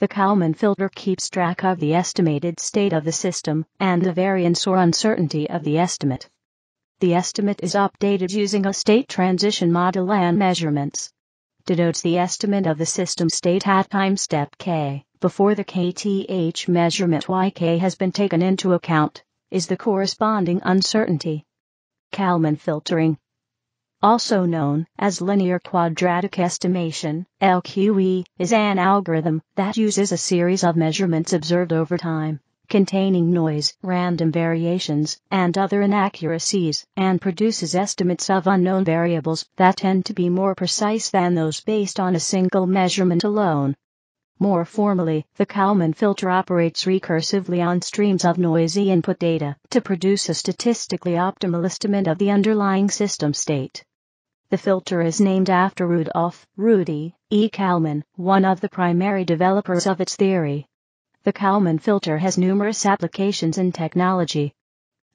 The Kalman filter keeps track of the estimated state of the system and the variance or uncertainty of the estimate. The estimate is updated using a state transition model and measurements. Denotes the estimate of the system state at time step k, before the kth measurement yk has been taken into account, is the corresponding uncertainty. Kalman filtering, also known as linear quadratic estimation, LQE, is an algorithm that uses a series of measurements observed over time, containing noise, random variations, and other inaccuracies, and produces estimates of unknown variables that tend to be more precise than those based on a single measurement alone. More formally, the Kalman filter operates recursively on streams of noisy input data to produce a statistically optimal estimate of the underlying system state. The filter is named after Rudolf (Rudy) E. Kalman, one of the primary developers of its theory. The Kalman filter has numerous applications in technology.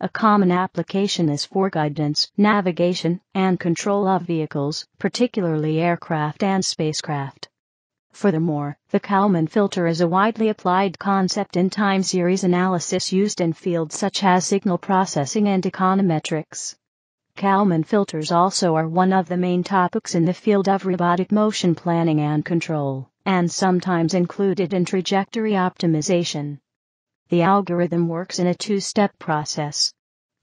A common application is for guidance, navigation, and control of vehicles, particularly aircraft and spacecraft. Furthermore, the Kalman filter is a widely applied concept in time series analysis used in fields such as signal processing and econometrics. Kalman filters also are one of the main topics in the field of robotic motion planning and control, and sometimes included in trajectory optimization. The algorithm works in a two-step process.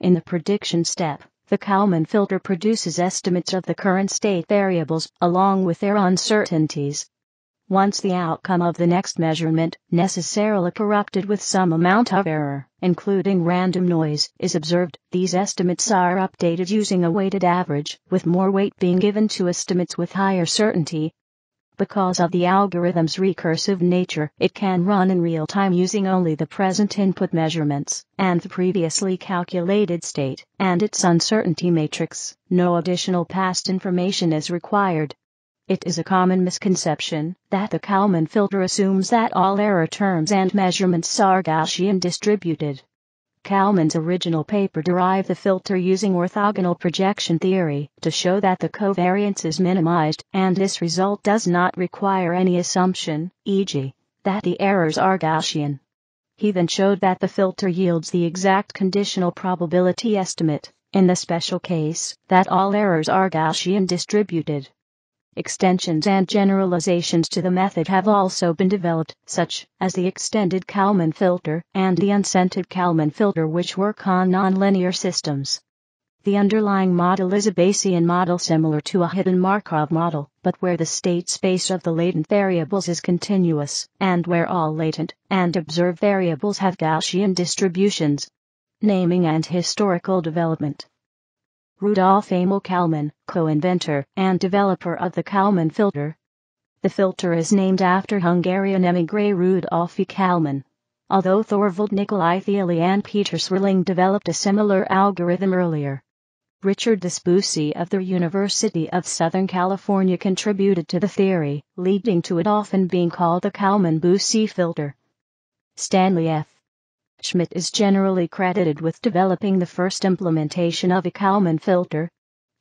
In the prediction step, the Kalman filter produces estimates of the current state variables, along with their uncertainties. Once the outcome of the next measurement, necessarily corrupted with some amount of error, including random noise, is observed, these estimates are updated using a weighted average, with more weight being given to estimates with higher certainty. Because of the algorithm's recursive nature, it can run in real time using only the present input measurements, and the previously calculated state, and its uncertainty matrix. No additional past information is required. It is a common misconception that the Kalman filter assumes that all error terms and measurements are Gaussian distributed. Kalman's original paper derived the filter using orthogonal projection theory to show that the covariance is minimized, and this result does not require any assumption, e.g., that the errors are Gaussian. He then showed that the filter yields the exact conditional probability estimate, in the special case, that all errors are Gaussian distributed. Extensions and generalizations to the method have also been developed, such as the extended Kalman filter and the unscented Kalman filter, which work on nonlinear systems. The underlying model is a Bayesian model similar to a hidden Markov model, but where the state space of the latent variables is continuous, and where all latent and observed variables have Gaussian distributions. Naming and historical development. Rudolf Emil Kalman, co-inventor and developer of the Kalman filter. The filter is named after Hungarian émigré Rudolf E. Kalman. Although Thorvald Nikolai Thiele and Peter Swerling developed a similar algorithm earlier. Richard S. Bussi of the University of Southern California contributed to the theory, leading to it often being called the Kalman-Bussi filter. Stanley F. Schmidt is generally credited with developing the first implementation of a Kalman filter.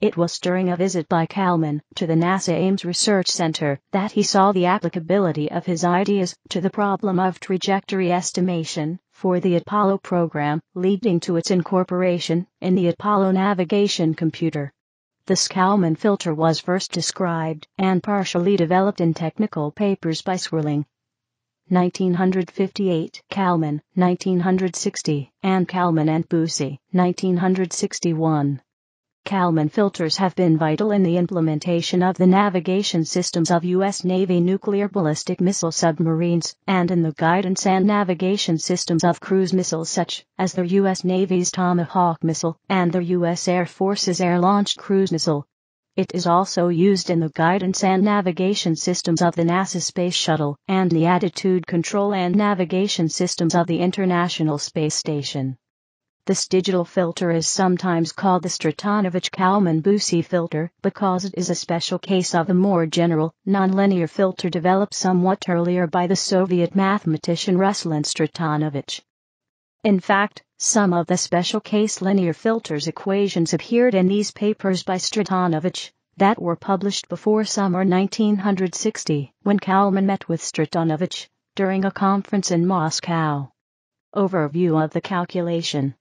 It was during a visit by Kalman to the NASA Ames Research Center that he saw the applicability of his ideas to the problem of trajectory estimation for the Apollo program, leading to its incorporation in the Apollo navigation computer. This Kalman filter was first described and partially developed in technical papers by Swerling. 1958, Kalman, 1960, and Kalman and Bussi, 1961. Kalman filters have been vital in the implementation of the navigation systems of U.S. Navy nuclear ballistic missile submarines, and in the guidance and navigation systems of cruise missiles such as the U.S. Navy's Tomahawk missile and the U.S. Air Force's air-launched cruise missile. It is also used in the guidance and navigation systems of the NASA Space Shuttle and the attitude control and navigation systems of the International Space Station. This digital filter is sometimes called the Stratonovich-Kalman-Bussi filter because it is a special case of a more general, nonlinear filter developed somewhat earlier by the Soviet mathematician Ruslan Stratonovich. In fact, some of the special case linear filters equations appeared in these papers by Stratonovich, that were published before summer 1960, when Kalman met with Stratonovich, during a conference in Moscow. Overview of the calculation.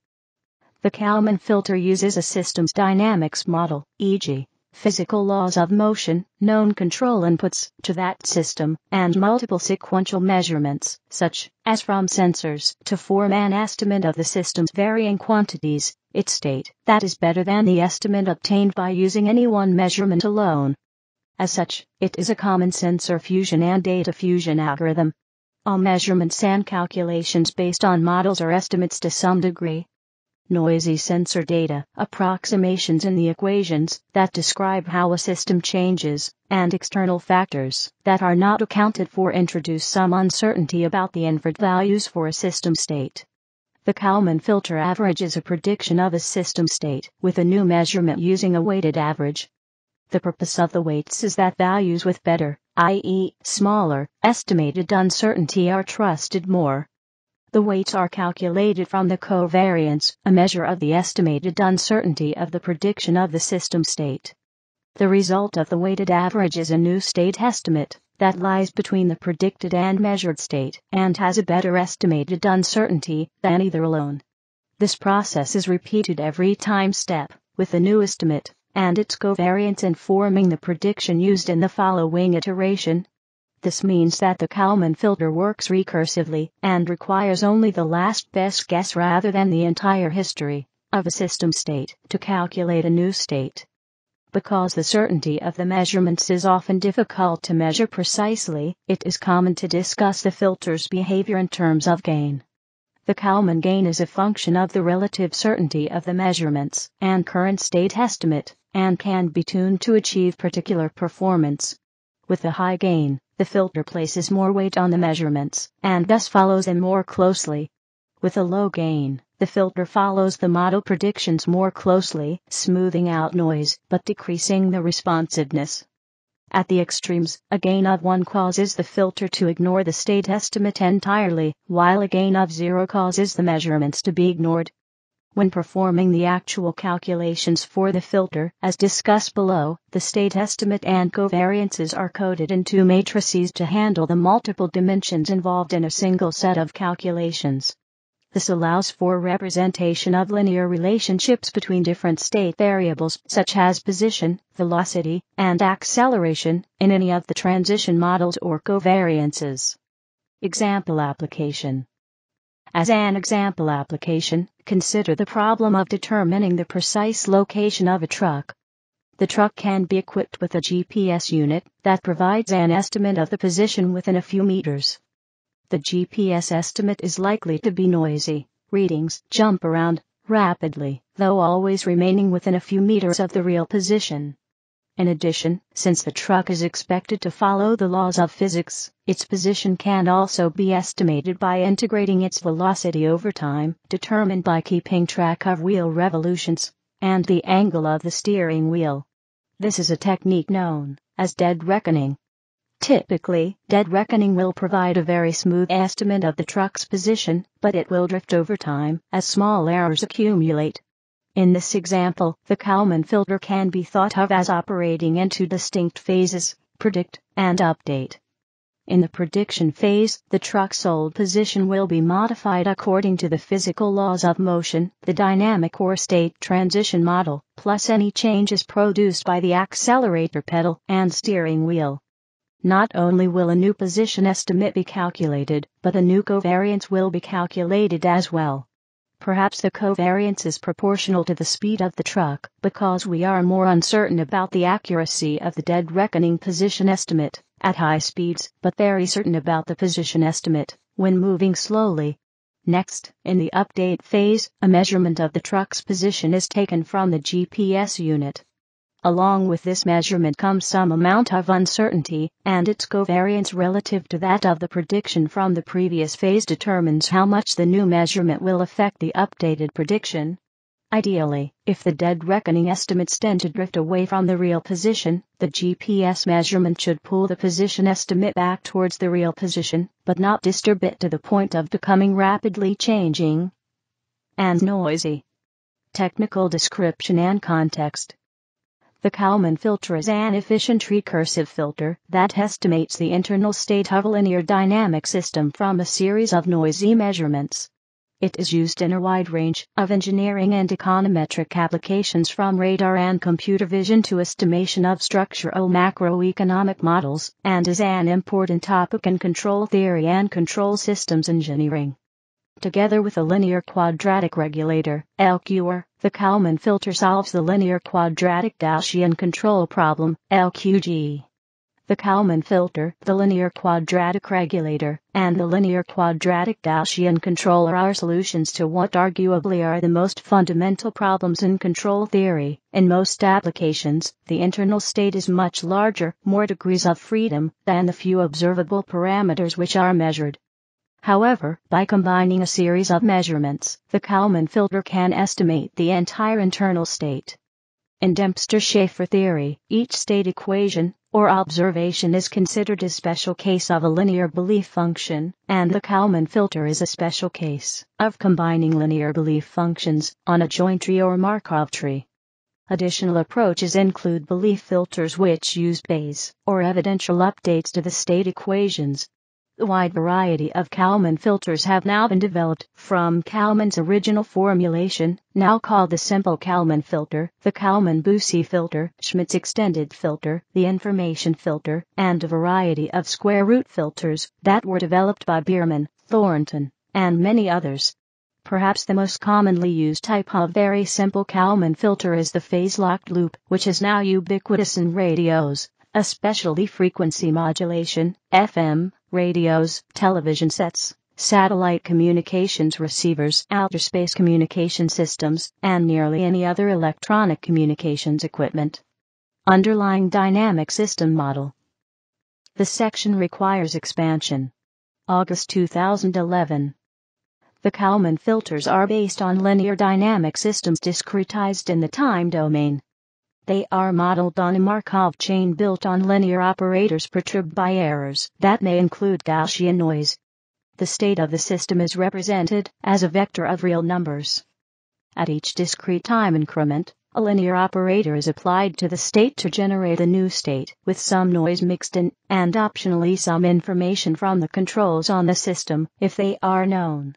The Kalman filter uses a systems dynamics model, e.g., physical laws of motion, known control inputs to that system, and multiple sequential measurements, such as from sensors, to form an estimate of the system's varying quantities, its state, that is better than the estimate obtained by using any one measurement alone. As such, it is a common sensor fusion and data fusion algorithm. All measurements and calculations based on models are estimates to some degree. Noisy sensor data, approximations in the equations that describe how a system changes, and external factors that are not accounted for introduce some uncertainty about the inferred values for a system state. The Kalman filter averages a prediction of a system state with a new measurement using a weighted average. The purpose of the weights is that values with better, i.e., smaller, estimated uncertainty are trusted more. The weights are calculated from the covariance, a measure of the estimated uncertainty of the prediction of the system state. The result of the weighted average is a new state estimate that lies between the predicted and measured state and has a better estimated uncertainty than either alone. This process is repeated every time step, with the new estimate and its covariance informing the prediction used in the following iteration. This means that the Kalman filter works recursively and requires only the last best guess rather than the entire history of a system state to calculate a new state. Because the certainty of the measurements is often difficult to measure precisely, it is common to discuss the filter's behavior in terms of gain. The Kalman gain is a function of the relative certainty of the measurements and current state estimate, and can be tuned to achieve particular performance. With a high gain, the filter places more weight on the measurements, and thus follows them more closely. With a low gain, the filter follows the model predictions more closely, smoothing out noise, but decreasing the responsiveness. At the extremes, a gain of 1 causes the filter to ignore the state estimate entirely, while a gain of 0 causes the measurements to be ignored. When performing the actual calculations for the filter, as discussed below, the state estimate and covariances are coded into matrices to handle the multiple dimensions involved in a single set of calculations. This allows for representation of linear relationships between different state variables such as position, velocity, and acceleration in any of the transition models or covariances. Example application. As an example application, consider the problem of determining the precise location of a truck. The truck can be equipped with a GPS unit that provides an estimate of the position within a few meters. The GPS estimate is likely to be noisy, readings jump around rapidly, though always remaining within a few meters of the real position. In addition, since the truck is expected to follow the laws of physics, its position can also be estimated by integrating its velocity over time, determined by keeping track of wheel revolutions, and the angle of the steering wheel. This is a technique known as dead reckoning. Typically, dead reckoning will provide a very smooth estimate of the truck's position, but it will drift over time as small errors accumulate. In this example, the Kalman filter can be thought of as operating in two distinct phases, predict and update. In the prediction phase, the truck's old position will be modified according to the physical laws of motion, the dynamic or state transition model, plus any changes produced by the accelerator pedal and steering wheel. Not only will a new position estimate be calculated, but a new covariance will be calculated as well. Perhaps the covariance is proportional to the speed of the truck, because we are more uncertain about the accuracy of the dead reckoning position estimate at high speeds, but very certain about the position estimate when moving slowly. Next, in the update phase, a measurement of the truck's position is taken from the GPS unit. Along with this measurement comes some amount of uncertainty, and its covariance relative to that of the prediction from the previous phase determines how much the new measurement will affect the updated prediction. Ideally, if the dead reckoning estimates tend to drift away from the real position, the GPS measurement should pull the position estimate back towards the real position, but not disturb it to the point of becoming rapidly changing and noisy. Technical description and context. The Kalman filter is an efficient recursive filter that estimates the internal state of a linear dynamic system from a series of noisy measurements. It is used in a wide range of engineering and econometric applications, from radar and computer vision to estimation of structural macroeconomic models, and is an important topic in control theory and control systems engineering. Together with a linear quadratic regulator, LQR, the Kalman filter solves the linear quadratic Gaussian control problem, LQG. The Kalman filter, the linear quadratic regulator, and the linear quadratic Gaussian controller are solutions to what arguably are the most fundamental problems in control theory. In most applications, the internal state is much larger, more degrees of freedom, than the few observable parameters which are measured. However, by combining a series of measurements, the Kalman filter can estimate the entire internal state. In Dempster-Shafer theory, each state equation, or observation, is considered a special case of a linear belief function, and the Kalman filter is a special case of combining linear belief functions on a joint tree or Markov tree. Additional approaches include belief filters which use Bayes or evidential updates to the state equations. A wide variety of Kalman filters have now been developed, from Kalman's original formulation, now called the simple Kalman filter, the Kalman-Bucy filter, Schmidt's extended filter, the information filter, and a variety of square root filters that were developed by Biermann, Thornton, and many others. Perhaps the most commonly used type of very simple Kalman filter is the phase-locked loop, which is now ubiquitous in radios, especially frequency modulation, FM, radios, television sets, satellite communications receivers, outer space communication systems, and nearly any other electronic communications equipment. Underlying dynamic system model. The section requires expansion. August 2011. The Kalman filters are based on linear dynamic systems discretized in the time domain. They are modeled on a Markov chain built on linear operators perturbed by errors that may include Gaussian noise. The state of the system is represented as a vector of real numbers. At each discrete time increment, a linear operator is applied to the state to generate a new state, with some noise mixed in, and optionally some information from the controls on the system, if they are known.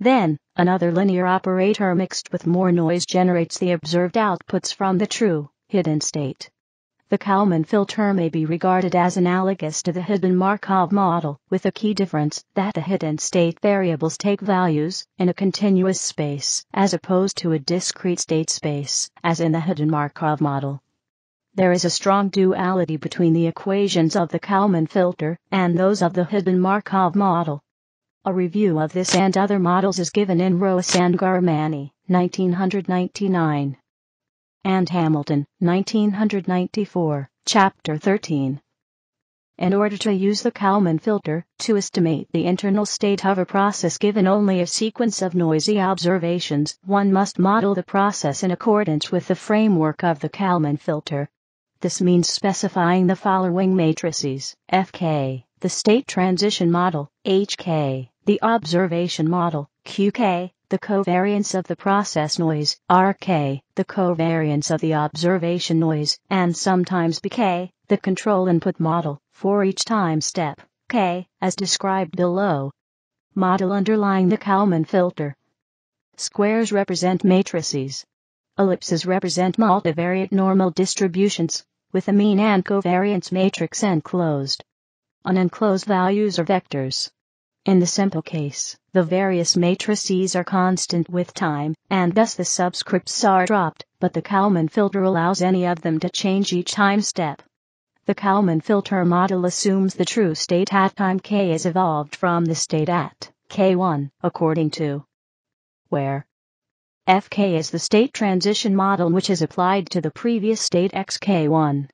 Then, another linear operator mixed with more noise generates the observed outputs from the true, hidden state. The Kalman filter may be regarded as analogous to the hidden Markov model, with a key difference that the hidden state variables take values in a continuous space, as opposed to a discrete state space, as in the hidden Markov model. There is a strong duality between the equations of the Kalman filter and those of the hidden Markov model. A review of this and other models is given in Ross and Garmani, 1999, and Hamilton, 1994, Chapter 13. In order to use the Kalman filter to estimate the internal state of a process given only a sequence of noisy observations, one must model the process in accordance with the framework of the Kalman filter. This means specifying the following matrices: FK, the state transition model, HK, the observation model, QK, the covariance of the process noise, RK, the covariance of the observation noise, and sometimes BK, the control input model, for each time step, K, as described below. Model underlying the Kalman filter. Squares represent matrices. Ellipses represent multivariate normal distributions, with a mean and covariance matrix enclosed. Unenclosed values are vectors. In the simple case, the various matrices are constant with time, and thus the subscripts are dropped, but the Kalman filter allows any of them to change each time step. The Kalman filter model assumes the true state at time k is evolved from the state at k1, according to where fk is the state transition model which is applied to the previous state xk1.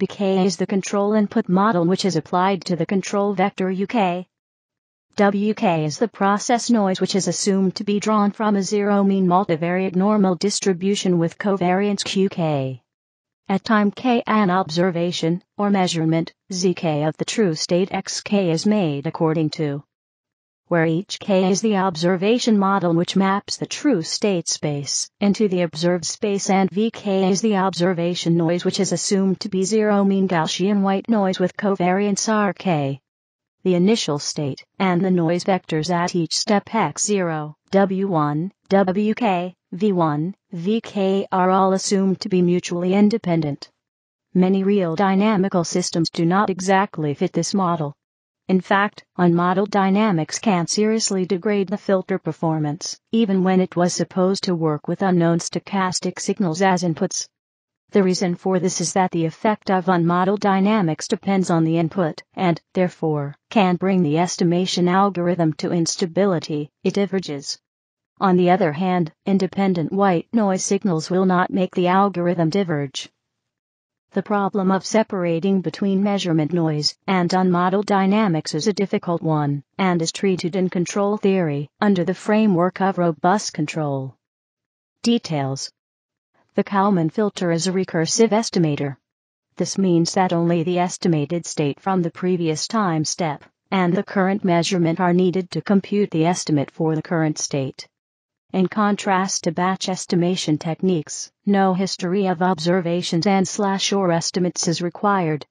BK is the control input model which is applied to the control vector UK. WK is the process noise which is assumed to be drawn from a zero mean multivariate normal distribution with covariance QK. At time K, an observation, or measurement, ZK of the true state XK is made according to where each K is the observation model which maps the true state space into the observed space, and VK is the observation noise which is assumed to be zero mean Gaussian white noise with covariance RK. The initial state and the noise vectors at each step X0, W1, WK, V1, VK are all assumed to be mutually independent. Many real dynamical systems do not exactly fit this model. In fact, unmodeled dynamics can seriously degrade the filter performance, even when it was supposed to work with unknown stochastic signals as inputs. The reason for this is that the effect of unmodeled dynamics depends on the input, and, therefore, can bring the estimation algorithm to instability. It diverges. On the other hand, independent white noise signals will not make the algorithm diverge. The problem of separating between measurement noise and unmodeled dynamics is a difficult one, and is treated in control theory, under the framework of robust control. Details. The Kalman filter is a recursive estimator. This means that only the estimated state from the previous time step and the current measurement are needed to compute the estimate for the current state. In contrast to batch estimation techniques, no history of observations and/or estimates is required.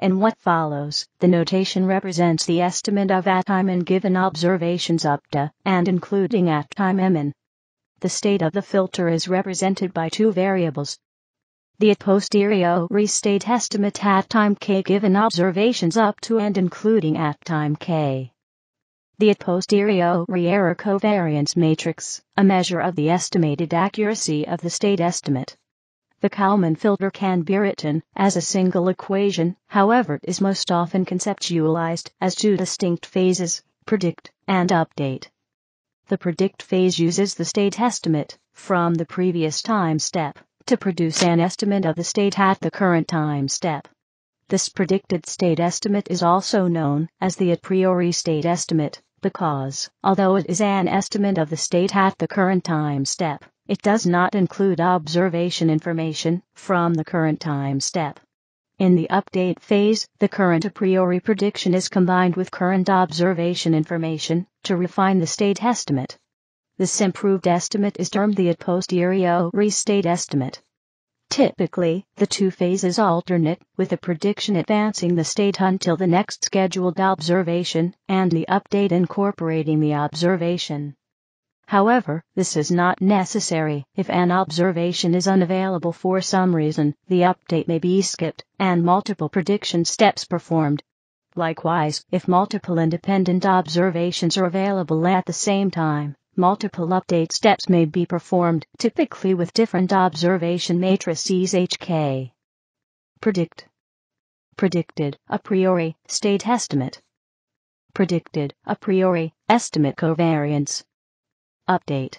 In what follows, the notation represents the estimate of at time and given observations up to and including at time mn. The state of the filter is represented by two variables. The a posteriori state estimate at time k given observations up to and including at time k. The a posteriori error covariance matrix, a measure of the estimated accuracy of the state estimate. The Kalman filter can be written as a single equation, however it is most often conceptualized as two distinct phases, predict and update. The predict phase uses the state estimate from the previous time step to produce an estimate of the state at the current time step. This predicted state estimate is also known as the a priori state estimate because, although it is an estimate of the state at the current time step, it does not include observation information from the current time step. In the update phase, the current a priori prediction is combined with current observation information to refine the state estimate. This improved estimate is termed the a posteriori state estimate. Typically, the two phases alternate, with the prediction advancing the state until the next scheduled observation, and the update incorporating the observation. However, this is not necessary. If an observation is unavailable for some reason, the update may be skipped, and multiple prediction steps performed. Likewise, if multiple independent observations are available at the same time, multiple update steps may be performed, typically with different observation matrices HK. Predict. Predicted a priori state estimate. Predicted a priori estimate covariance. Update.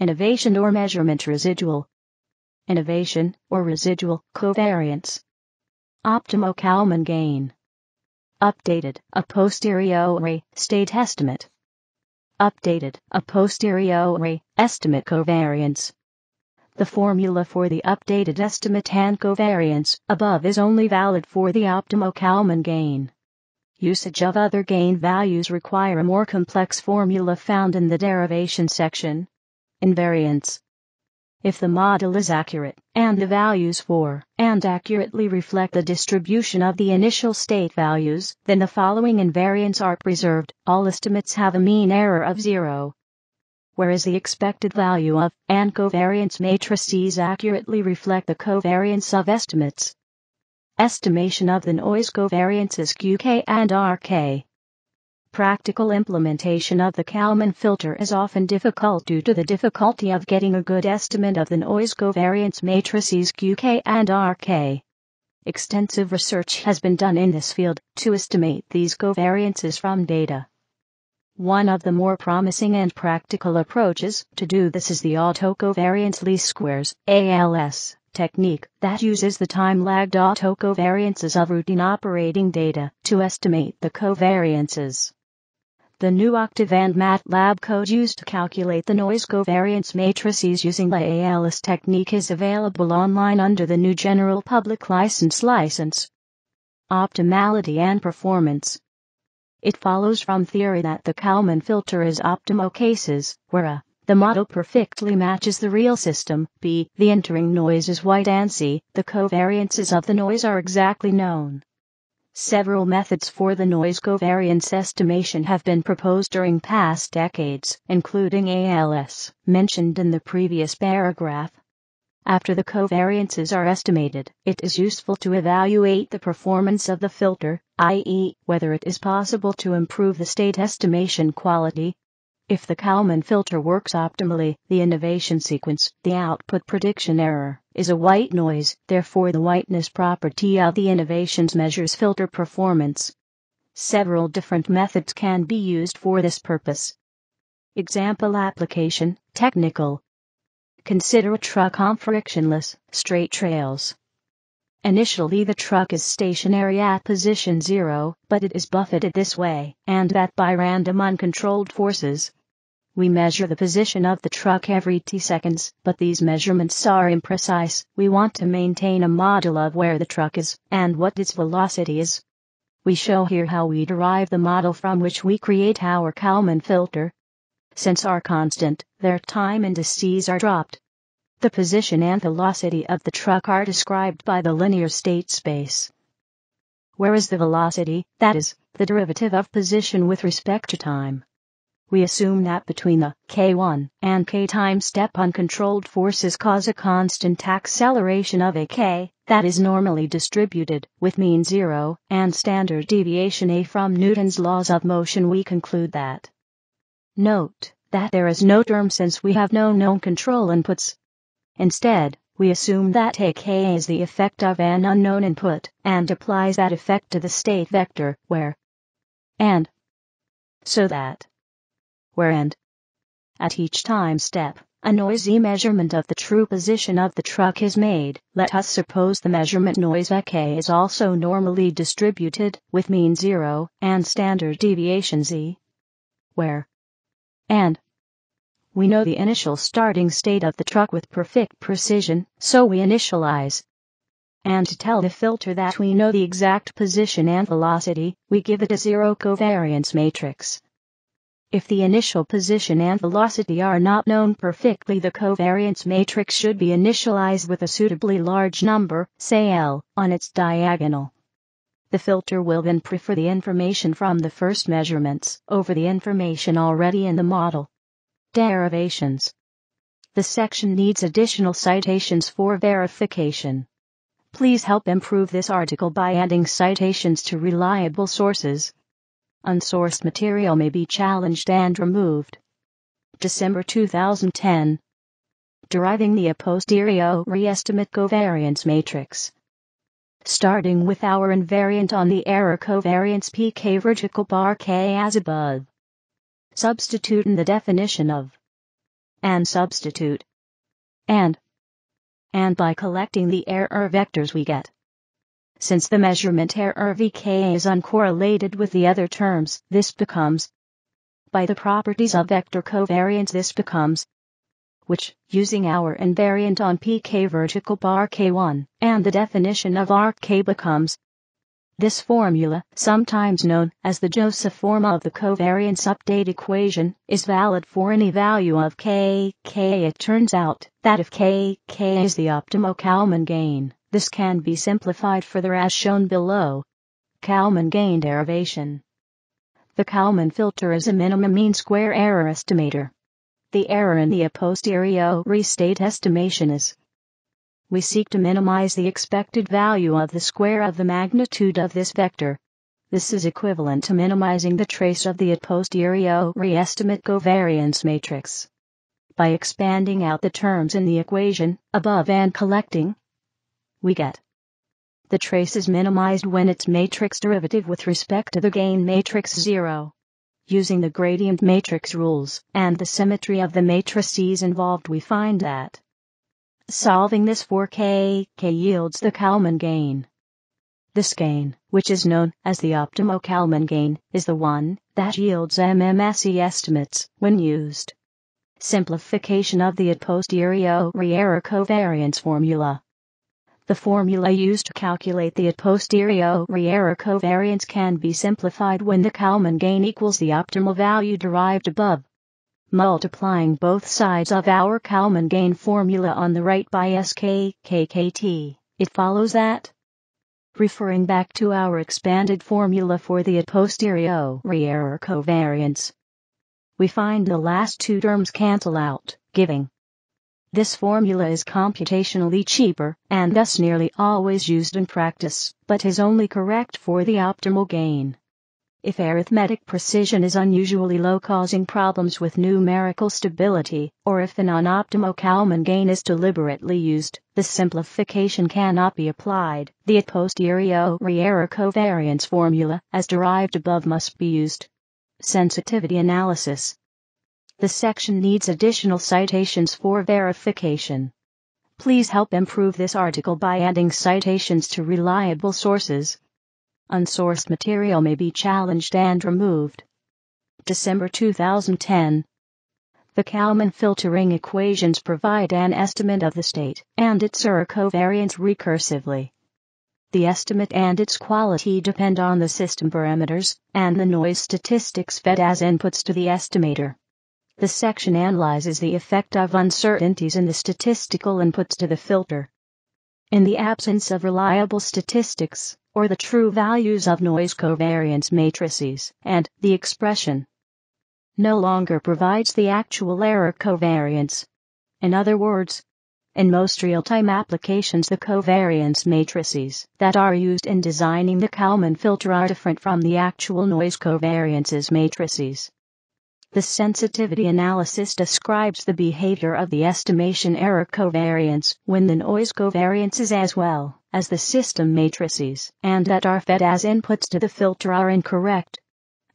Innovation or measurement residual. Innovation or residual covariance. Optimo Kalman gain. Updated a posteriori state estimate. Updated a posteriori estimate covariance. The formula for the updated estimate and covariance above is only valid for the optimo Kalman gain. Usage of other gain values require a more complex formula found in the derivation section. Invariance. If the model is accurate, and the values for and accurately reflect the distribution of the initial state values, then the following invariants are preserved. All estimates have a mean error of 0. Whereas the expected value of and covariance matrices accurately reflect the covariance of estimates. Estimation of the noise covariance is QK and RK. Practical implementation of the Kalman filter is often difficult due to the difficulty of getting a good estimate of the noise covariance matrices QK and RK. Extensive research has been done in this field to estimate these covariances from data. One of the more promising and practical approaches to do this is the autocovariance least squares (ALS) technique that uses the time-lagged autocovariances of routine operating data to estimate the covariances. The new Octave and MATLAB code used to calculate the noise covariance matrices using the ALS technique is available online under the new General Public License. Optimality and performance. It follows from theory that the Kalman filter is optimal cases, where A, the model perfectly matches the real system, B, the entering noise is white, and C, the covariances of the noise are exactly known. Several methods for the noise covariance estimation have been proposed during past decades, including ALS, mentioned in the previous paragraph. After the covariances are estimated, it is useful to evaluate the performance of the filter, i.e., whether it is possible to improve the state estimation quality. If the Kalman filter works optimally, the innovation sequence, the output prediction error, is a white noise, therefore the whiteness property of the innovations measures filter performance. Several different methods can be used for this purpose. Example application, technical. Consider a truck on frictionless, straight trails. Initially the truck is stationary at position 0, but it is buffeted this way and that by random uncontrolled forces. We measure the position of the truck every t seconds, but these measurements are imprecise. We want to maintain a model of where the truck is and what its velocity is. We show here how we derive the model from which we create our Kalman filter. Since r constant, their time indices are dropped. The position and velocity of the truck are described by the linear state space. Whereas the velocity, that is, the derivative of position with respect to time. We assume that between the k1 and k time step uncontrolled forces cause a constant acceleration of a k, that is normally distributed, with mean 0, and standard deviation a from Newton's laws of motion. We conclude that. Note that there is no term since we have no known control inputs. Instead, we assume that AK is the effect of an unknown input, and applies that effect to the state vector, where and, so that where and at each time step, a noisy measurement of the true position of the truck is made. Let us suppose the measurement noise AK is also normally distributed, with mean 0, and standard deviation Z, where and we know the initial starting state of the truck with perfect precision, so we initialize. And to tell the filter that we know the exact position and velocity, we give it a zero covariance matrix. If the initial position and velocity are not known perfectly, the covariance matrix should be initialized with a suitably large number, say L, on its diagonal. The filter will then prefer the information from the first measurements over the information already in the model. Derivations. This section needs additional citations for verification. Please help improve this article by adding citations to reliable sources. Unsourced material may be challenged and removed. December 2010. Deriving the a posteriori estimate covariance matrix. Starting with our invariant on the error covariance PK vertical bar K as above. Substitute in the definition of and substitute and by collecting the error vectors we get. Since the measurement error VK is uncorrelated with the other terms, this becomes by the properties of vector covariance this becomes which, using our invariant on PK vertical bar K1 and the definition of RK becomes this formula, sometimes known as the Joseph formula of the covariance update equation, is valid for any value of K, K. It turns out that if K, K is the optimal Kalman gain, this can be simplified further as shown below. Kalman gain derivation. The Kalman filter is a minimum mean square error estimator. The error in the a posteriori state estimation is we seek to minimize the expected value of the square of the magnitude of this vector. This is equivalent to minimizing the trace of the a posteriori estimate covariance matrix. By expanding out the terms in the equation, above and collecting, we get the trace is minimized when its matrix derivative with respect to the gain matrix 0. Using the gradient matrix rules, and the symmetry of the matrices involved we find that solving this for K, K yields the Kalman gain. This gain, which is known as the optimal Kalman gain, is the one that yields MMSE estimates when used. Simplification of the a posteriori error covariance formula. the formula used to calculate the a posteriori covariance can be simplified when the Kalman gain equals the optimal value derived above. Multiplying both sides of our Kalman gain formula on the right by SKKKT, it follows that, referring back to our expanded formula for the a posteriori error covariance, we find the last two terms cancel out, giving. This formula is computationally cheaper, and thus nearly always used in practice, but is only correct for the optimal gain. If arithmetic precision is unusually low, causing problems with numerical stability, or if the non-optimal Kalman gain is deliberately used, the simplification cannot be applied. The a posteriori error covariance formula, as derived above, must be used. Sensitivity analysis. This section needs additional citations for verification. Please help improve this article by adding citations to reliable sources. Unsourced material may be challenged and removed. December 2010. The Kalman filtering equations provide an estimate of the state and its error covariance recursively. The estimate and its quality depend on the system parameters and the noise statistics fed as inputs to the estimator. This section analyzes the effect of uncertainties in the statistical inputs to the filter. In the absence of reliable statistics, or the true values of noise covariance matrices, and the expression no longer provides the actual error covariance. In other words, in most real-time applications, the covariance matrices that are used in designing the Kalman filter are different from the actual noise covariances matrices. The sensitivity analysis describes the behavior of the estimation error covariance when the noise covariances as well as the system matrices and that are fed as inputs to the filter are incorrect.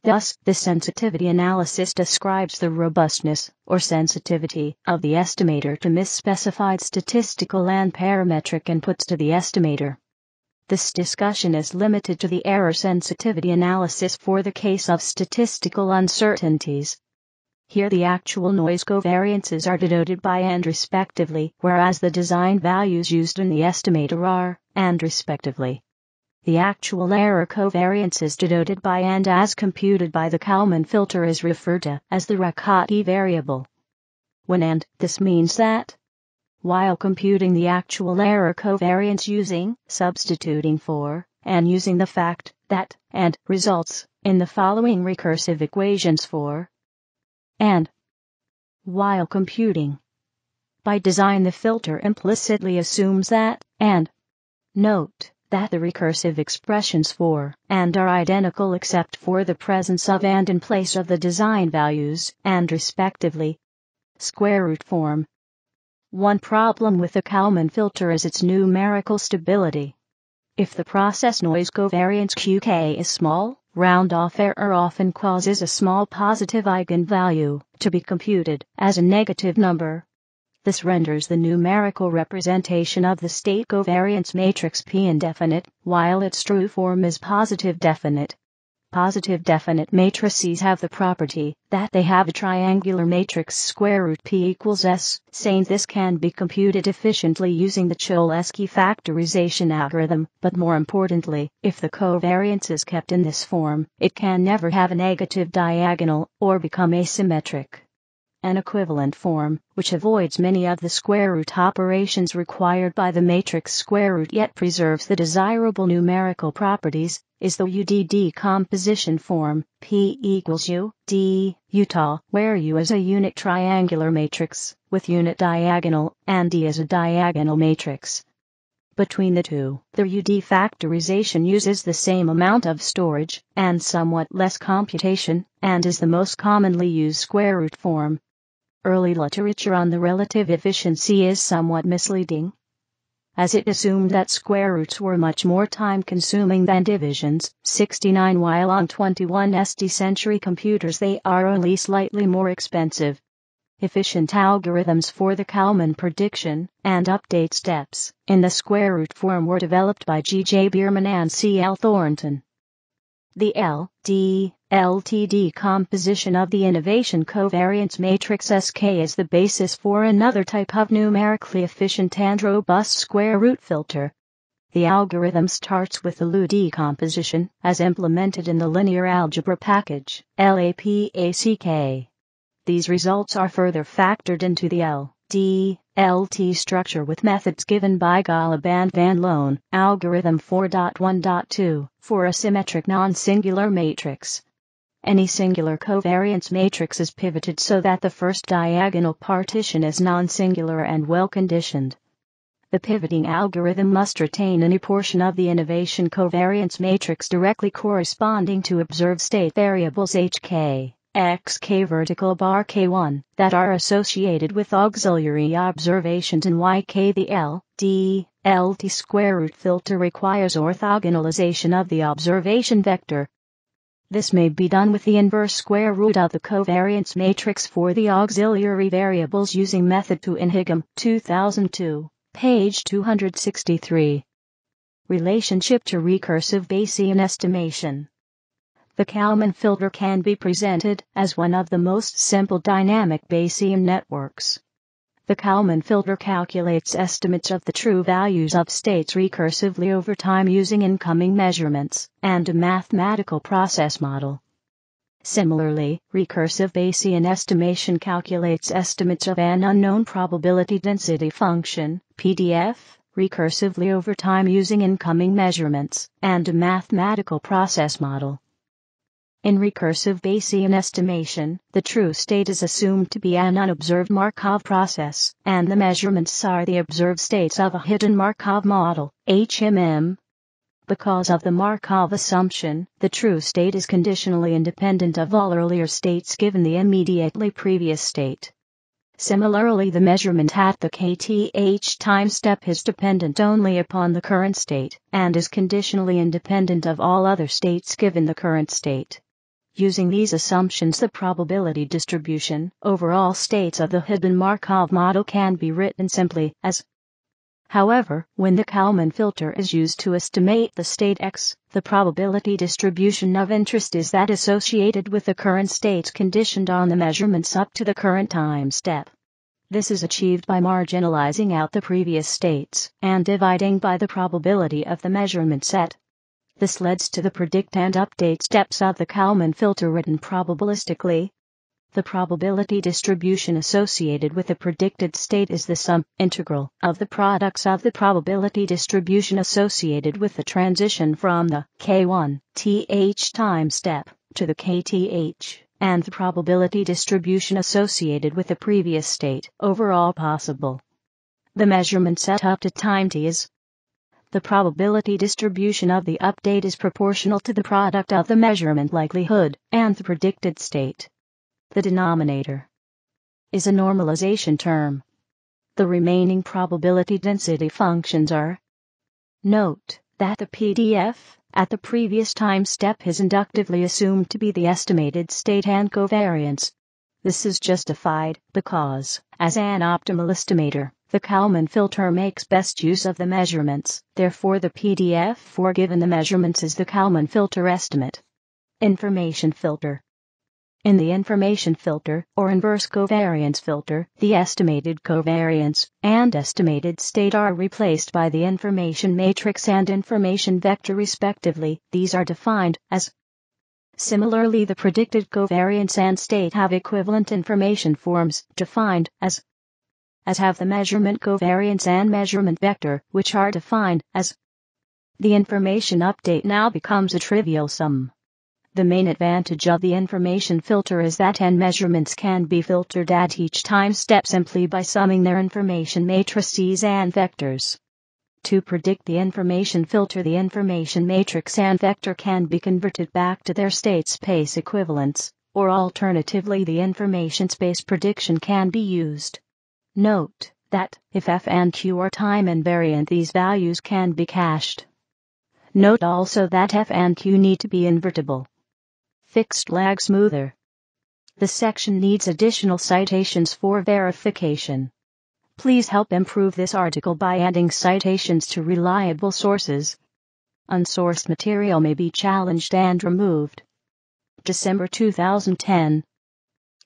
Thus, the sensitivity analysis describes the robustness, or sensitivity, of the estimator to misspecified statistical and parametric inputs to the estimator. This discussion is limited to the error sensitivity analysis for the case of statistical uncertainties. Here the actual noise covariances are denoted by and respectively, whereas the design values used in the estimator are, and respectively. The actual error covariance is denoted by and as computed by the Kalman filter is referred to as the Rakoczy variable. When and, this means that, while computing the actual error covariance using, substituting for, and using the fact that, and results in the following recursive equations for, and while computing by design, the filter implicitly assumes that and. Note that the recursive expressions for and are identical except for the presence of and in place of the design values and respectively. Square root form. One problem with the Kalman filter is its numerical stability. If the process noise covariance QK is small, round-off error often causes a small positive eigenvalue to be computed as a negative number. This renders the numerical representation of the state covariance matrix P indefinite, while its true form is positive definite. Positive definite matrices have the property that they have a triangular matrix square root P equals S, saying this can be computed efficiently using the Cholesky factorization algorithm, but more importantly, if the covariance is kept in this form, it can never have a negative diagonal, or become asymmetric. An equivalent form, which avoids many of the square root operations required by the matrix square root yet preserves the desirable numerical properties, is the UDD composition form, P equals U, D, Utah, where U is a unit triangular matrix, with unit diagonal, and D is a diagonal matrix. Between the two, the UD factorization uses the same amount of storage, and somewhat less computation, and is the most commonly used square root form. Early literature on the relative efficiency is somewhat misleading, as it assumed that square roots were much more time-consuming than divisions, 69 while on 21st-century computers they are only slightly more expensive. Efficient algorithms for the Kalman prediction and update steps in the square root form were developed by G. J. Biermann and C. L. Thornton. The LD-LTD composition of the innovation covariance matrix SK is the basis for another type of numerically efficient and robust square root filter, The algorithm starts with the Lu decomposition, as implemented in the linear algebra package, LAPACK. These results are further factored into the LDLT structure with methods given by Galaband van Loan, algorithm 4.1.2, for a symmetric non-singular matrix. Any singular covariance matrix is pivoted so that the first diagonal partition is non-singular and well-conditioned. The pivoting algorithm must retain any portion of the innovation covariance matrix directly corresponding to observed state variables HK, XK vertical bar K1 that are associated with auxiliary observations in YK. The LDLT square root filter requires orthogonalization of the observation vector. This may be done with the inverse square root of the covariance matrix for the auxiliary variables using method 2 in Higham, 2002. Page 263. Relationship to recursive Bayesian estimation. The Kalman filter can be presented as one of the most simple dynamic Bayesian networks. The Kalman filter calculates estimates of the true values of states recursively over time using incoming measurements and a mathematical process model. Similarly, recursive Bayesian estimation calculates estimates of an unknown probability density function, PDF, recursively over time using incoming measurements and a mathematical process model. In recursive Bayesian estimation, the true state is assumed to be an unobserved Markov process, and the measurements are the observed states of a hidden Markov model, HMM. Because of the Markov assumption, the true state is conditionally independent of all earlier states given the immediately previous state. Similarly, the measurement at the kth time step is dependent only upon the current state, and is conditionally independent of all other states given the current state. Using these assumptions, the probability distribution over all states of the hidden Markov model can be written simply as. However, when the Kalman filter is used to estimate the state X, the probability distribution of interest is that associated with the current state conditioned on the measurements up to the current time step. This is achieved by marginalizing out the previous states and dividing by the probability of the measurement set. This leads to the predict and update steps of the Kalman filter written probabilistically. The probability distribution associated with the predicted state is the sum integral of the products of the probability distribution associated with the transition from the K1th time step to the kth, and the probability distribution associated with the previous state over all possible. The measurement set up to time t is. The probability distribution of the update is proportional to the product of the measurement likelihood and the predicted state. The denominator is a normalization term. The remaining probability density functions are. Note that the PDF at the previous time step is inductively assumed to be the estimated state and covariance. This is justified because, as an optimal estimator, the Kalman filter makes best use of the measurements. Therefore, the PDF for given the measurements is the Kalman filter estimate. Information filter. In the information filter, or inverse covariance filter, the estimated covariance and estimated state are replaced by the information matrix and information vector respectively. These are defined as. Similarly, the predicted covariance and state have equivalent information forms, defined as. As have the measurement covariance and measurement vector, which are defined as. The information update now becomes a trivial sum. The main advantage of the information filter is that n measurements can be filtered at each time step simply by summing their information matrices and vectors. To predict the information filter, the information matrix and vector can be converted back to their state space equivalents, or alternatively the information space prediction can be used. Note that, if f and q are time invariant, these values can be cached. Note also that f and q need to be invertible. Fixed lag smoother. This section needs additional citations for verification. Please help improve this article by adding citations to reliable sources. Unsourced material may be challenged and removed. December 2010.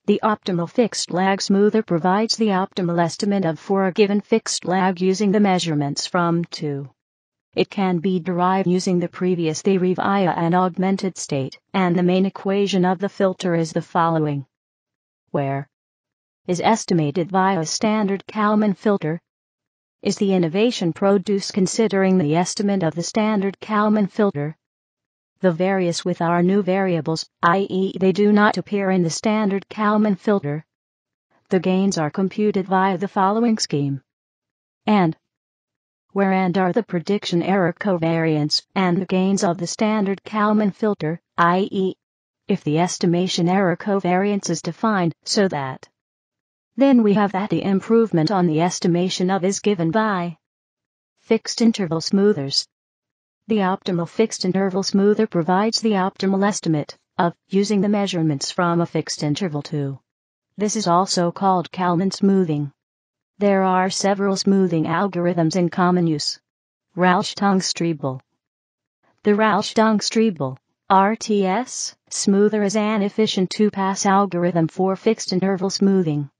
The optimal fixed lag smoother provides the optimal estimate of for a given fixed lag using the measurements from 2. It can be derived using the previous theory via an augmented state, and the main equation of the filter is the following. Where is estimated via a standard Kalman filter is the innovation produced considering the estimate of the standard Kalman filter. The varies with our new variables, i.e. they do not appear in the standard Kalman filter. The gains are computed via the following scheme. And where and are the prediction error covariance and the gains of the standard Kalman filter, i.e. if the estimation error covariance is defined so that, then we have that the improvement on the estimation of is given by fixed interval smoothers. The optimal fixed interval smoother provides the optimal estimate of using the measurements from a fixed interval to. This is also called Kalman smoothing. There are several smoothing algorithms in common use. Rauch-Tung-Striebel. The Rauch-Tung-Striebel (RTS) smoother is an efficient two-pass algorithm for fixed interval smoothing.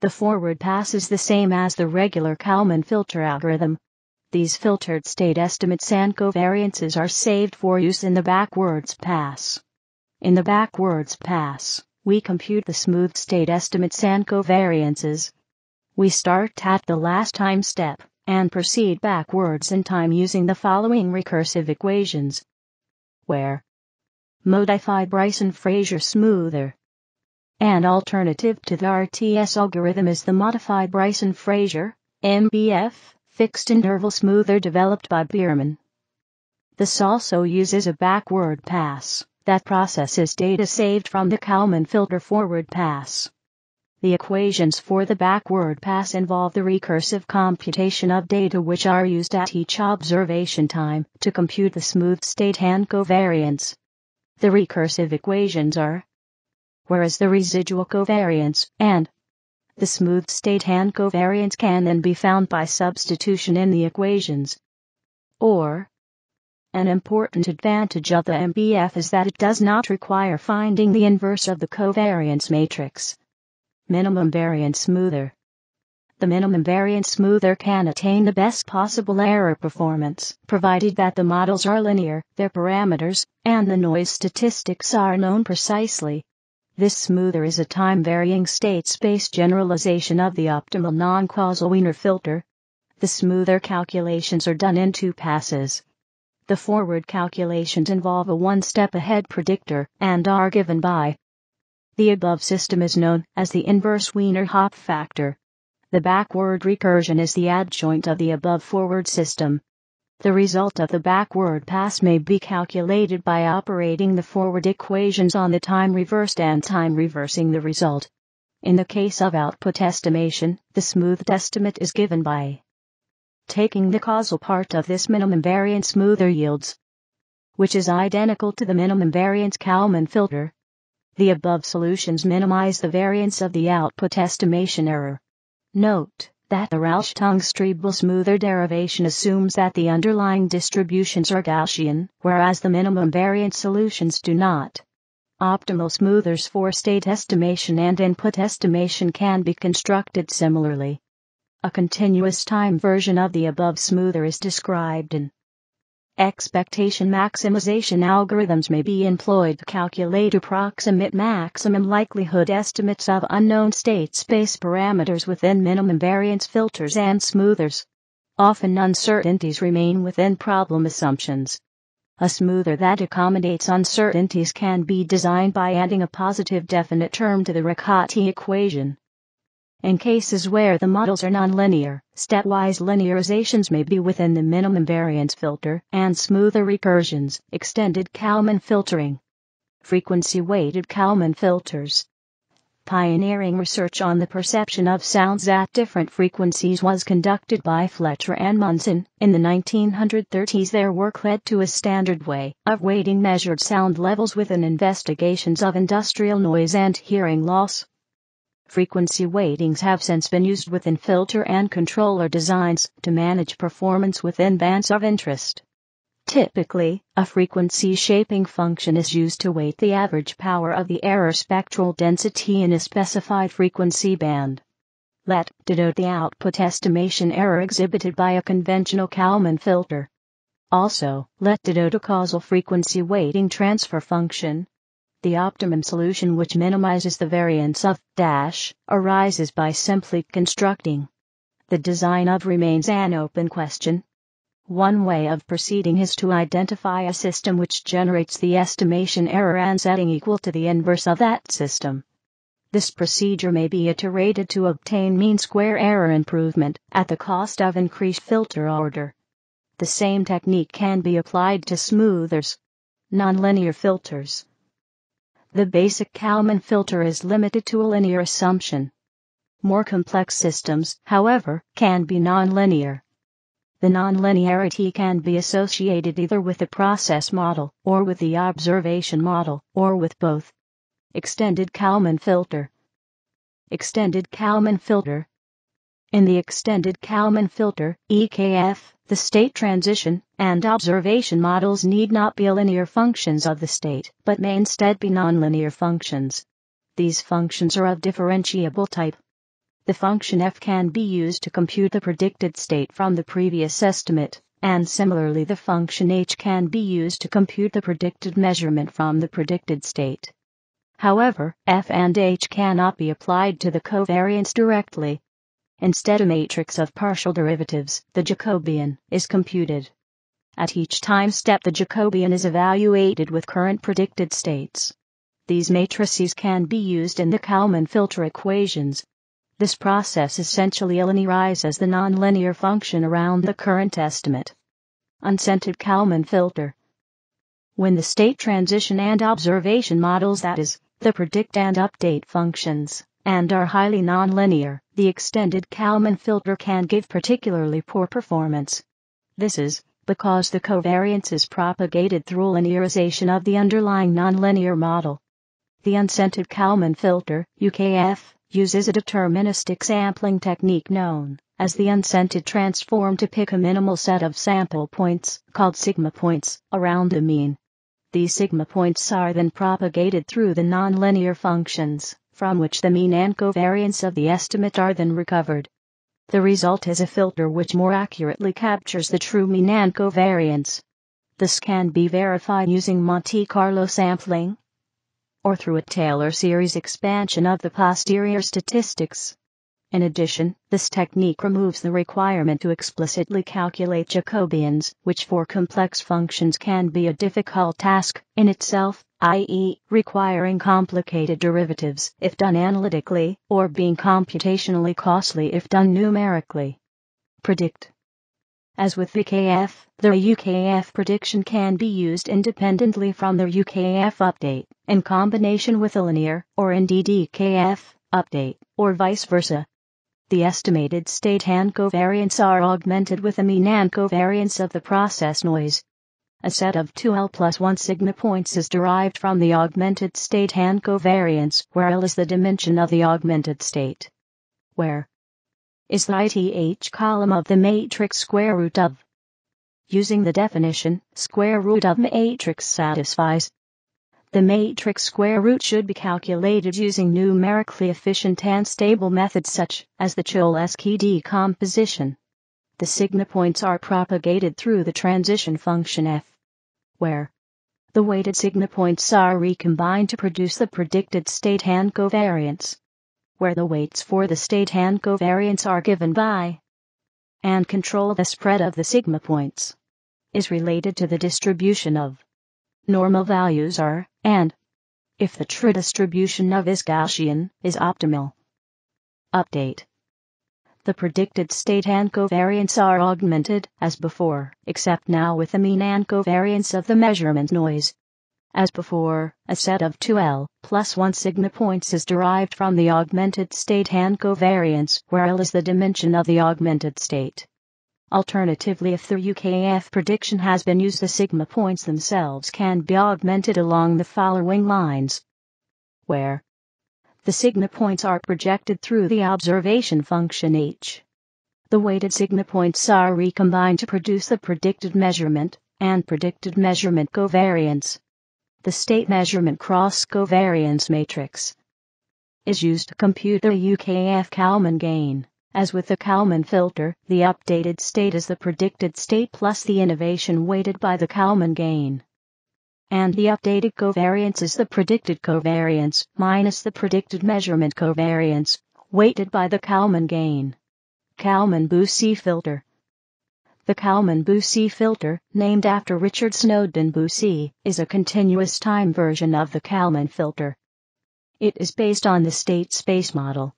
The forward pass is the same as the regular Kalman filter algorithm. These filtered state estimates and covariances are saved for use in the backwards pass. In the backwards pass, we compute the smoothed state estimates and covariances. We start at the last time step, and proceed backwards in time using the following recursive equations. Where modify Bryson-Frazier smoother. An alternative to the RTS algorithm is the modified Bryson-Frazier, MBF, fixed interval smoother developed by Biermann. This also uses a backward pass that processes data saved from the Kalman filter forward pass. The equations for the backward pass involve the recursive computation of data which are used at each observation time to compute the smoothed state and covariance. The recursive equations are where is the residual covariance and the smoothed state and covariance can then be found by substitution in the equations. Or, an important advantage of the MBF is that it does not require finding the inverse of the covariance matrix. Minimum variance smoother. The minimum variance smoother can attain the best possible error performance, provided that the models are linear, their parameters, and the noise statistics are known precisely. This smoother is a time-varying state-space generalization of the optimal non-causal Wiener filter. The smoother calculations are done in two passes. The forward calculations involve a one-step ahead predictor, and are given by. The above system is known as the inverse Wiener Hopf factor. The backward recursion is the adjoint of the above forward system. The result of the backward pass may be calculated by operating the forward equations on the time reversed and time reversing the result. In the case of output estimation, the smoothed estimate is given by taking the causal part of this minimum variance smoother yields, which is identical to the minimum variance Kalman filter. The above solutions minimize the variance of the output estimation error. Note that the Rauch-Tung-Striebel smoother derivation assumes that the underlying distributions are Gaussian, whereas the minimum variance solutions do not. Optimal smoothers for state estimation and input estimation can be constructed similarly. A continuous time version of the above smoother is described in. Expectation maximization algorithms may be employed to calculate approximate maximum likelihood estimates of unknown state-space parameters within minimum variance filters and smoothers. Often uncertainties remain within problem assumptions. A smoother that accommodates uncertainties can be designed by adding a positive definite term to the Riccati equation. In cases where the models are nonlinear, stepwise linearizations may be within the minimum variance filter and smoother recursions, extended Kalman filtering, frequency-weighted Kalman filters. Pioneering research on the perception of sounds at different frequencies was conducted by Fletcher and Munson. In the 1930s, their work led to a standard way of weighting measured sound levels within investigations of industrial noise and hearing loss. Frequency weightings have since been used within filter and controller designs to manage performance within bands of interest. Typically, a frequency shaping function is used to weight the average power of the error spectral density in a specified frequency band. Let denote the output estimation error exhibited by a conventional Kalman filter. Also, let denote a causal frequency weighting transfer function. The optimum solution, which minimizes the variance of dash, arises by simply constructing. The design of remains an open question. One way of proceeding is to identify a system which generates the estimation error and setting equal to the inverse of that system. This procedure may be iterated to obtain mean square error improvement, at the cost of increased filter order. The same technique can be applied to smoothers. Nonlinear filters. The basic Kalman filter is limited to a linear assumption. More complex systems, however, can be nonlinear. The nonlinearity can be associated either with the process model, or with the observation model, or with both. Extended Kalman filter. Extended Kalman filter. In the extended Kalman filter, EKF, the state transition, and observation models need not be linear functions of the state, but may instead be nonlinear functions. These functions are of differentiable type. The function f can be used to compute the predicted state from the previous estimate, and similarly the function h can be used to compute the predicted measurement from the predicted state. However, f and h cannot be applied to the covariance directly. Instead, a matrix of partial derivatives, the Jacobian, is computed. At each time step, the Jacobian is evaluated with current predicted states. These matrices can be used in the Kalman filter equations. This process essentially linearizes the nonlinear function around the current estimate. Unscented Kalman filter. When the state transition and observation models, that is, the predict and update functions, and are highly nonlinear, the extended Kalman filter can give particularly poor performance. This is because the covariance is propagated through linearization of the underlying nonlinear model. The unscented Kalman filter, UKF, uses a deterministic sampling technique known as the unscented transform to pick a minimal set of sample points, called sigma points, around the mean. These sigma points are then propagated through the nonlinear functions, from which the mean and covariance of the estimate are then recovered. The result is a filter which more accurately captures the true mean and covariance. This can be verified using Monte Carlo sampling, or through a Taylor series expansion of the posterior statistics. In addition, this technique removes the requirement to explicitly calculate Jacobians, which for complex functions can be a difficult task in itself, i.e., requiring complicated derivatives if done analytically, or being computationally costly if done numerically. Predict. As with UKF, the UKF prediction can be used independently from the UKF update, in combination with a linear, or indeed EKF, update, or vice versa. The estimated state and covariance are augmented with the mean and covariance of the process noise. A set of 2L plus 1 sigma points is derived from the augmented state and covariance, where L is the dimension of the augmented state, where is the ith column of the matrix square root of. Using the definition, square root of matrix satisfies. The matrix square root should be calculated using numerically efficient and stable methods such as the Cholesky decomposition. The sigma points are propagated through the transition function f, where the weighted sigma points are recombined to produce the predicted state and covariance, where the weights for the state and covariance are given by and control the spread of the sigma points, is related to the distribution of. Normal values are, and if the true distribution of is Gaussian, is optimal. Update. The predicted state and covariance are augmented, as before, except now with the mean and covariance of the measurement noise. As before, a set of 2L plus 1 sigma points is derived from the augmented state and covariance, where L is the dimension of the augmented state. Alternatively, if the UKF prediction has been used, the sigma points themselves can be augmented along the following lines, where the sigma points are projected through the observation function h. The weighted sigma points are recombined to produce the predicted measurement, and predicted measurement covariance. The state measurement cross-covariance matrix is used to compute the UKF Kalman gain, As with the Kalman filter, the updated state is the predicted state plus the innovation weighted by the Kalman gain. And the updated covariance is the predicted covariance minus the predicted measurement covariance, weighted by the Kalman gain. Kalman-Bucy filter. The Kalman-Bucy filter, named after Richard Snowden Bucy, is a continuous time version of the Kalman filter. It is based on the state space model,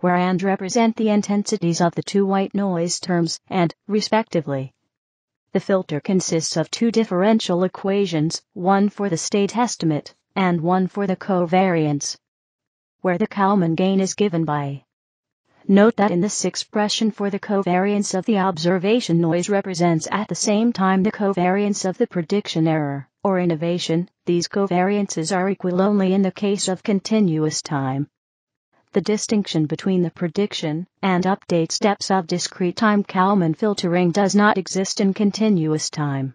where and represent the intensities of the two white noise terms and, respectively. The filter consists of two differential equations, one for the state estimate, and one for the covariance, where the Kalman gain is given by. Note that in this expression for the covariance of the observation noise represents at the same time the covariance of the prediction error, or innovation. These covariances are equal only in the case of continuous time. The distinction between the prediction and update steps of discrete time Kalman filtering does not exist in continuous time.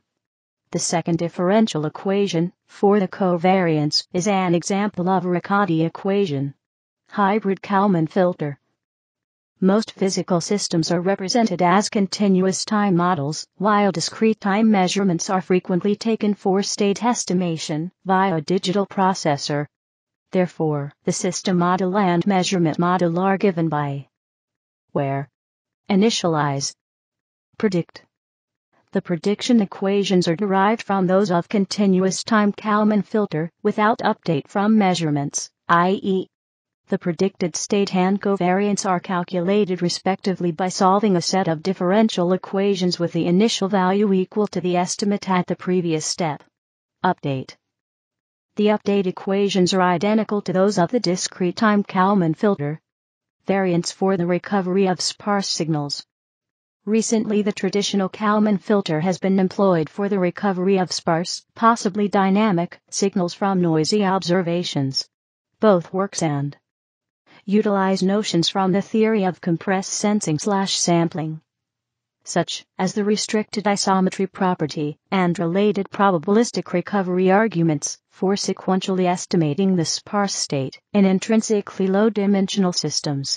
The second differential equation for the covariance is an example of a Riccati equation. Hybrid Kalman filter. Most physical systems are represented as continuous time models, while discrete time measurements are frequently taken for state estimation via a digital processor. Therefore, the system model and measurement model are given by where initialize predict. The prediction equations are derived from those of continuous time Kalman filter without update from measurements, i.e. the predicted state and covariance are calculated respectively by solving a set of differential equations with the initial value equal to the estimate at the previous step. Update. The update equations are identical to those of the discrete time Kalman filter. Variance for the recovery of sparse signals. Recently, the traditional Kalman filter has been employed for the recovery of sparse, possibly dynamic, signals from noisy observations. Both works and utilize notions from the theory of compressed sensing/sampling, such as the restricted isometry property and related probabilistic recovery arguments for sequentially estimating the sparse state in intrinsically low-dimensional systems.